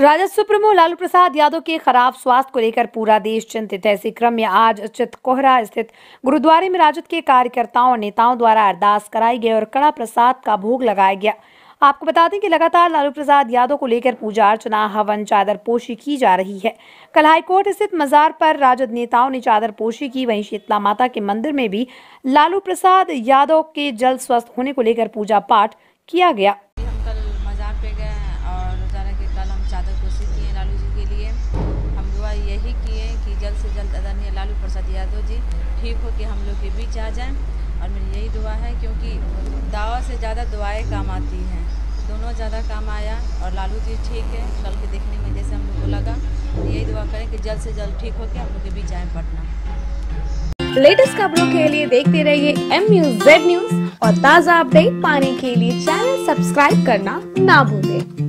Rajad supremo Lalu Prasad Yadav के खराब स्वास्थ्य को लेकर पूरा देश चिंतित है। इसी क्रम में आज चितकोहरा स्थित गुरुद्वारे में राजद के कार्यकर्ताओं और नेताओं द्वारा अरदास कराई गई और कड़ा प्रसाद का भोग लगाया गया। आपको बता दें कि लगातार लालू प्रसाद यादव को लेकर पूजा अर्चना, हवन, चादर पोशी की जा रही है। कल हाईकोर्ट स्थित मजार पर राजद नेताओं ने चादर पोशी की। वहीं शीतला माता के मंदिर में भी लालू प्रसाद यादव के जल्द स्वस्थ होने को लेकर पूजा पाठ किया गया। यही किए कि जल्द से जल्द आदरणीय लालू प्रसाद यादव जी ठीक हो कि हम लोग के बीच आ जाएं, और मेरी यही दुआ है क्योंकि दावा से ज़्यादा दुआएं काम आती हैं। दोनों ज़्यादा काम आया और लालू जी ठीक है कल के देखने में जैसे हम लोग को लगा। यही दुआ करें कि जल्द से जल्द ठीक हो के हम लोग के बीच आए पटना। लेटेस्ट खबरों के लिए देखते रहिए एमयूजेड न्यूज़ और ताज़ा अपडेट पाने के लिए चैनल सब्सक्राइब करना ना भूलें।